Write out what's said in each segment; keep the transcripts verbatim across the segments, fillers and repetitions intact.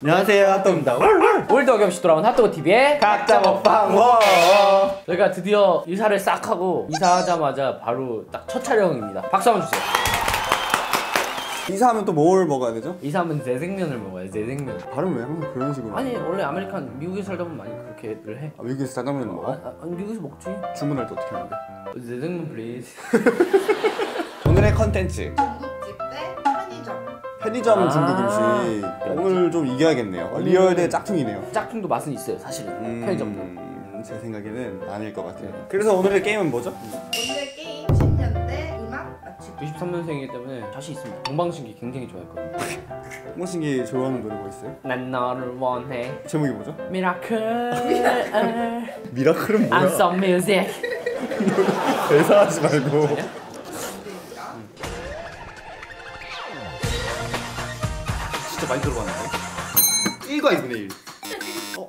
안녕하세요, 핫도그입니다. 오늘도 어김없이 돌아온 핫도그티비의 각자 먹방 워! 저희가 드디어 이사를 싹 하고 이사하자마자 바로 딱 첫 촬영입니다. 박수 한번 주세요. 이사하면 또 뭘 먹어야 되죠? 이사하면 제생면을 먹어야지, 제생면. 발음 왜 항상 그런 식으로? 아니, 원래 아메리칸 미국에 살다 보면 많이 그렇게 늘 해. 아, 미국에서 짜장면을 먹어? 아, 아니, 미국에서 먹지. 주문할 때 어떻게 하는데? 제생면 플리즈. 오늘의 컨텐츠. 편의점 아 중국 음식. 오늘 좀 이겨야겠네요. 음 리얼 대 짝퉁이네요. 짝퉁도 맛은 있어요, 사실은. 음 편의점도. 제 생각에는 아닐 것 같아요. 네. 그래서 오늘의 게임은 뭐죠? 오늘의 게임 십 년대 음악 맞추기. 구십삼 년생이기 때문에 자신 있습니다. 동방신기 굉장히 좋아했거든요. 동방신기 좋아하는 노래 뭐 있어요? 난 너를 원해. 제목이 뭐죠? 미라클. 미라클은 뭐야? I'm so music. 대사하지 말고. 진짜 많이 들어봤는데? 일과 이분의 일. 어?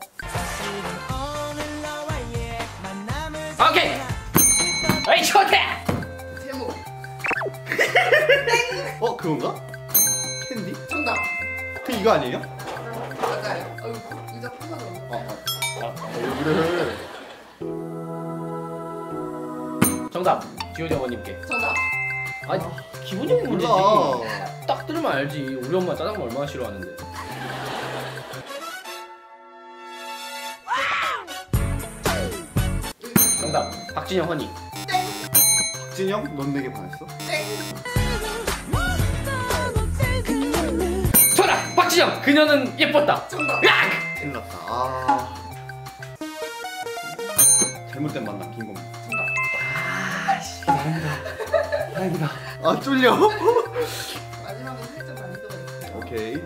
오케이! 어이 좋대! 제목 땡! 어? 그건가? 텐디? 정답! 그 이거 아니에요? 맞아요. 어, 이거 풀어서 어, 어. 아, 얼굴을 정답! 지효리 어머님께 정답! 아니 기본적인 문제지. 딱 들으면 알지. 우리 엄마 짜장면 얼마나 싫어하는데. 정답. 박진영 허니. 땡. 박진영 넌 내게 반했어? 땡. 정답. 박진영 그녀는 예뻤다. 정답. 틀렸다. 아. 잘못된 만남 김곰. 정답. 아씨. 다행이다. 아 쫄려. 마지막은 살짝 많이 써봤어요. 오케이.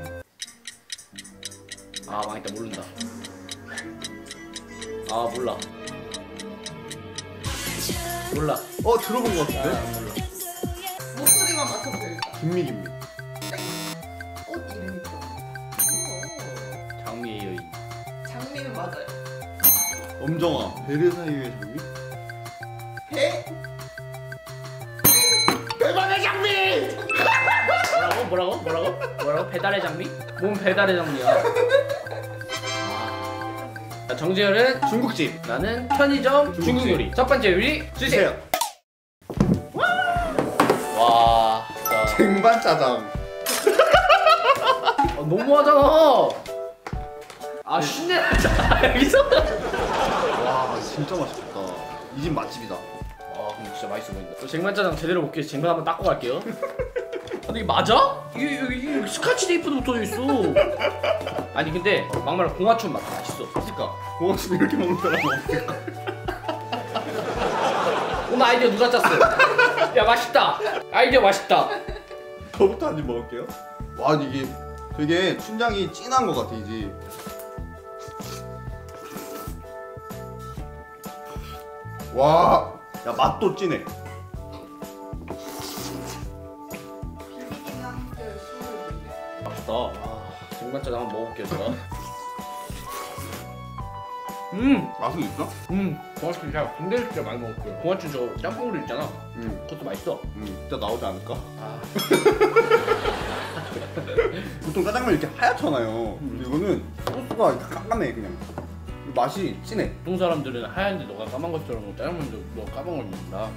아 망했다. 모른다. 아 몰라. 몰라. 어 들어본 것 같은데? 아, 몰라. 목소리만 맞춰도 되겠다. 김미 김미. 옷 이름이 뭐야? 장미의 여인. 장미는 맞아요. 엄정아 베르사유의 장미? 배? 배달의 장미! 뭐라고? 뭐라고? 뭐라고? 뭐라고? 배달의 장미? 뭔 배달의 장미야? 아. 정재열은 중국집, 나는 편의점 중국집. 중국 요리. 첫 번째 요리 주세요. 와, 쟁반 짜장. 아, 너무하잖아. 아 쉰내 나잖아 여기서. 와 진짜 맛있겠다. 이 집 맛집이다. 진짜 맛있어 보인다. 저 쟁반짜장 제대로 먹게 쟁반 한번 닦고 갈게요. 근데 이게 맞아? 이게, 이게, 이게 스카치 테이프도 붙어져 있어. 아니 근데 막말로 공화춘 맛 맛있어. 그니까 공화춘 이렇게 먹는 사람 없을까? 오늘 아이디어 누가 짰어? 야 맛있다. 아이디어 맛있다. 저부터 한 입 먹을게요. 와 이게 되게 춘장이 진한 것 같아 이 집. 와. 야 맛도 진해. 맛있다. 아, 쟁반짜장 한번 먹어볼게요 제가. 음 맛은 있어? 음 고맙습니다. 제가 군대에서 진짜 많이 먹었어요. 고맙지 저 짬뽕도 있잖아. 음 그것도 맛있어. 음 진짜 나오지 않을까? 아. 보통 짜장면 이렇게 하얗잖아요. 음. 근데 이거는 소스가 깜깜해 그냥. 맛이 진해. 보통 사람들은 하얀데 너가 까만 것처럼 짜장면도 너 까만 걸 먹는다.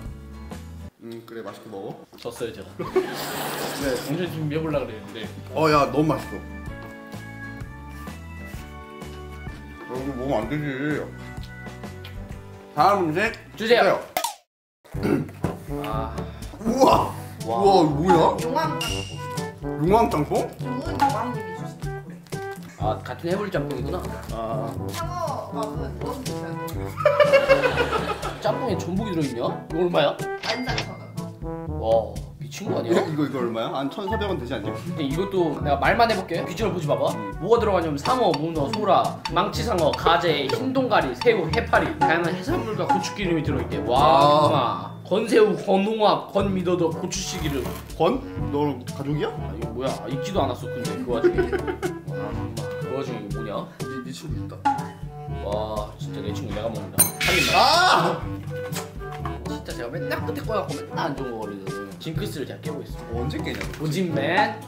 음 그래 맛있게 먹어. 졌어요 제가. 네 정신 준비해보려고 그랬는데 어 야 너무 맛있어. 이거 먹으면 안 되지. 다음 음식 주세요. 아. 우와 와. 우와 뭐야? 용왕 용왕 짬뽕? 용은 용왕님이 주시죠. 아 같은 해물 짬뽕이구나. 아. 상어 맛은 너무 비싸네. 짬뽕에 전복이 들어있냐? 이거 얼마야? 안당 천 원. 와 미친 거 아니야? 이거 이거 얼마야? 한 천사백 원 되지 않냐? 근데 이것도 내가 말만 해볼게. 비주얼 보지 봐봐. 음. 뭐가 들어가냐면 상어, 문어, 소라, 망치상어, 가재, 흰동가리, 새우, 해파리, 다양한 해산물과 고추기름이 들어있대. 와. 아. 건새우, 건홍합, 건미더덕, 고추씨기름. 건? 너 가족이야? 아 이거 뭐야? 익지도 않았어 근데 그 와중에. 그 와중에 이거 뭐냐? 네, 네 친구 있다. 와 진짜 내 친구 내가 먹는다. 아! 진짜 제가 맨날 끝에 꺼갖고 맨날 안 좋은 거 거리거든. 징크스를 제가 깨고 있어. 언제 깨냐? 오진맨.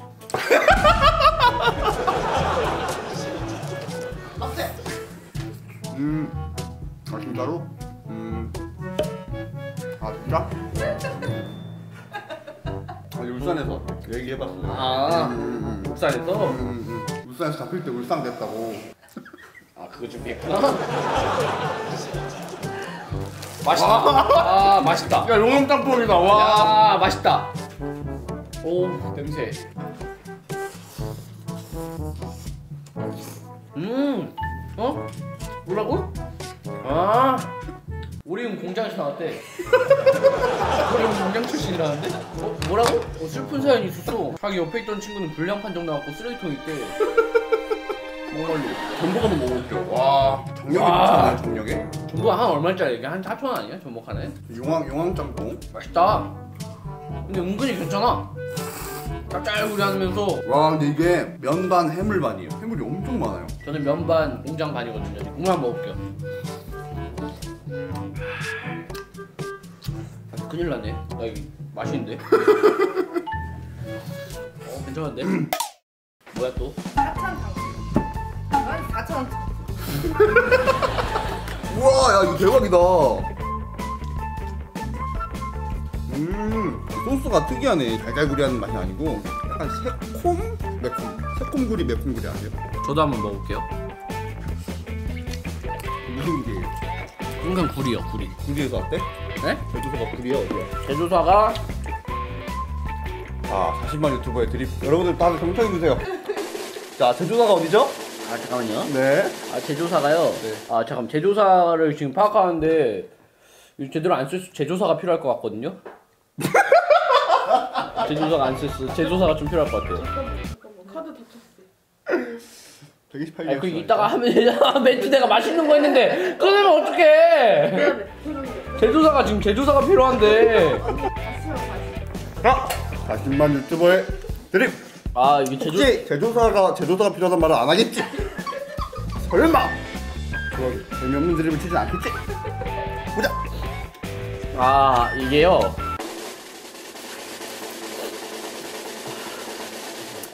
음. 아 진짜로? 음. 아 진짜? 아니 울산에서 얘기해봤어. 아 음, 음. 울산에서? 음, 음, 음. 울산에서 잡힐 때 울산 됐다고. 아 그거 준비했구나. 맛있다. 아, 아 맛있다. 야 용암 짬뽕이다. 와. 야 맛있다. 오 냄새. 음. 어? 뭐라고? 아. 우리는 공장에서 나왔대. 우리는 공장 출신이라는데? 어? 뭐라고? 어, 슬픈 사연이 있었어. 자기 옆에 있던 친구는 불량 판정 나왔고 쓰레기통에 있대. 정말로. 전복 한번 먹어볼게요. 와. 정력이 괜찮아요, 정력이? 전복 한 얼마짜리? 이게 한 사천 원 아니야? 전복 하나에? 용왕, 용왕 짬뽕? 맛있다. 근데 은근히 괜찮아. 짭짤구리 하면서. 와 근데 이게 면 반 해물 반이에요. 해물이 엄청 많아요. 저는 면 반 공장 반이거든요. 국물만 먹을게요. 아, 큰일 났네. 나 이거 맛있는데? 어 괜찮은데? 뭐야 또? 사천 원. 사천 원. 우와 야 이거 대박이다. 음 소스가 특이하네. 달달구리 하는 맛이 아니고 약간 새콤? 매콤. 새콤구리 매콤구리 아세요? 저도 한번 먹을게요. 무슨 구리예요? 인간 구리요. 구리. 구리에서 어때? 네? 제조사가 구리요. 제조사가 아 사십만 유튜버의 드립. 여러분들 다들 경청해주세요. 자 제조사가 어디죠? 아 잠깐만요. 네. 아 제조사가요? 네. 아 잠깐만 제조사를 지금 파악하는데 제대로 안 쓸 수 제조사가 필요할 것 같거든요? 제조사가 안 쓸수 제조사가 좀 필요할 것 같아요. 잠깐만, 잠깐만. 카드 다쳤어. 백이십팔 개. 아니 그 이따가 하면 되잖아. 멘트 내가 맛있는 거 했는데 끊으면 어떡해. 제조사가 지금 제조사가 필요한데. 아! 사십만 유튜버의 드립! 아 이게 제조... 혹시 제조사가 제조사가 필요하단 말은 안 하겠지? 설마! 좋아, 재미없는 드립을 치진 않겠지? 보자! 아 이게요?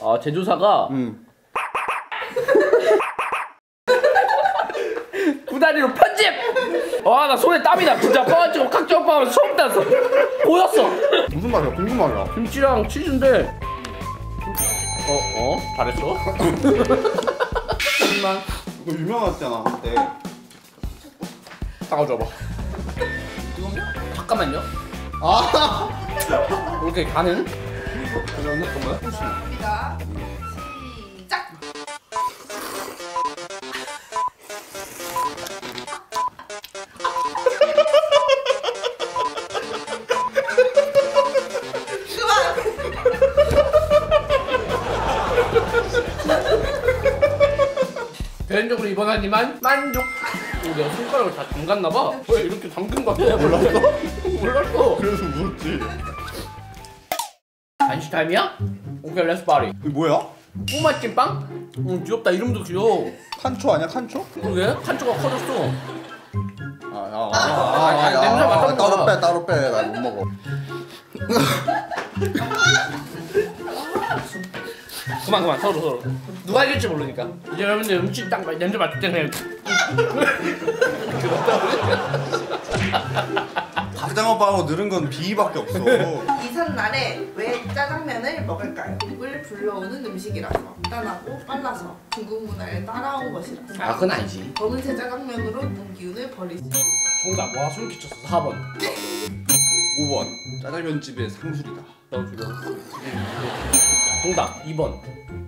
아 제조사가 음. 두 다리로 편집! 아 나 손에 땀이 나 진짜. 빠가지고 각점파하면서 처음 땄어. 보였어. 무슨 말이야 궁금하냐. 김치랑 치즈인데 어어? 어? 잘했어? 잠깐만 이거 유명하잖아 한때. 따가워 줘봐. 잠깐만요. 아 이렇게 가는? 그러면 잠깐만. 감사합니다. 시작. 개인적으로 이번 하지만 만족. 내가 손가락을 다 담갔나봐. 왜 이렇게 담근 거 같아? 몰랐어? 몰랐어. 그래서 물었지. 간식 타임이야? 오케이, 렛츠 파리. 이게 뭐야? 꼬마찐빵? 응, 귀엽다. 이름도 귀여워. 칸초 아니야, 칸초? 그게? 칸초가 커졌어. 아, 아, 아, 아, 아, 아, 냄새 맡아봐. 따로 빼, 따로 빼. 나 못 먹어. 그만, 그만. 서로, 서로. 누가 이길지 모르니까. 이제 여러분들 음식 딱 냄새 맡을 때 그냥. 짜장오빠하고 늘은 건 비위밖에 없어. 이삿날에 왜 짜장면을 먹을까요? 국을 불러오는 음식이라서 간단하고 빨라서 중국 문화를 따라온 것이라서. 아 그건 아니지. 먹은 채 짜장면으로 눈기운을 버리지. 정답. 와 소름 끼쳤어. 사 번 오 번 짜장면집의 상술이다. 나 주려. 정답 이 번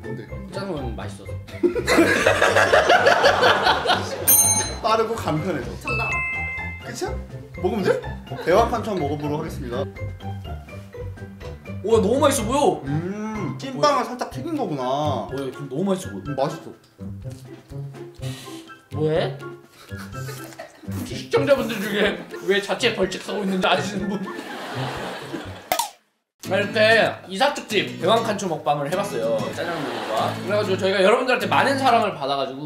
뭔데? 짜장면 맛있어서. 빠르고 간편해서. 정답 그쵸? 먹으면 돼? 대왕판천 먹어보도록 하겠습니다. 오 야 너무 맛있어 보여! 음 찐빵을 살짝 튀긴 거구나. 오 야 너무 맛있어 보여. 음, 맛있어. 왜? 혹시 시청자분들 중에 왜 자체 벌칙하고 있는지 아시는 분? 이렇게 이삿죽집 대왕칸초 먹방을 해봤어요. 짜장면과. 그래가지고 저희가 여러분들한테 많은 사랑을 받아가지고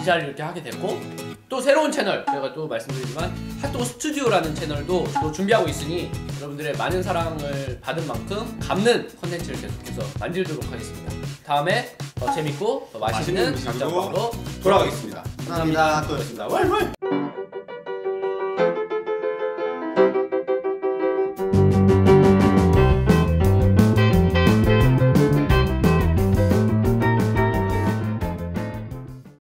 이사를 이렇게 하게 됐고 또 새로운 채널, 제가 또 말씀드리지만 핫도그 스튜디오라는 채널도 또 준비하고 있으니 여러분들의 많은 사랑을 받은 만큼 갚는 컨텐츠를 계속해서 만들도록 하겠습니다. 다음에 더 재밌고 더 맛있는 감자빵으로 돌아가겠습니다. 감사합니다. 학도였습니다. 월월.